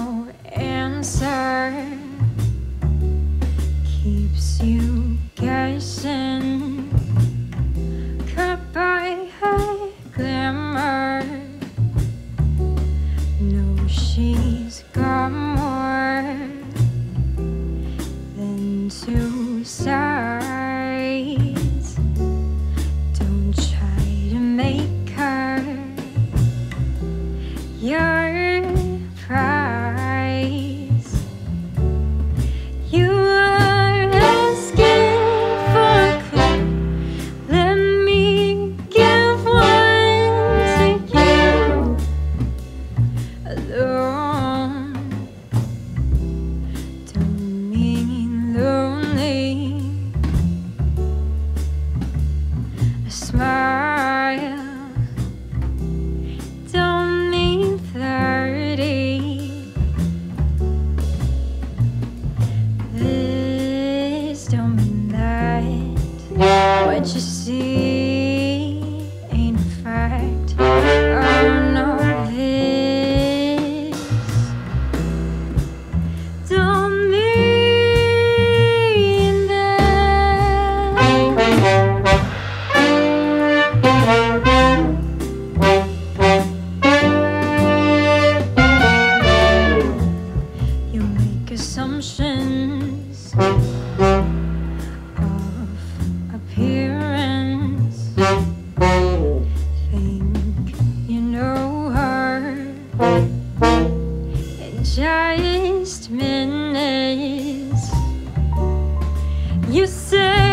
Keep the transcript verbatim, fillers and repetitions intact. no answer keeps you guessing, caught by a glimmer. No, she's got more than two sides. Don't try to make her your alone. Don't mean lonely. A smile don't mean flirty. This don't mean that. What you see ain't a fact. Oh no, this assumptions of appearance. Think you know her in just minutes. You say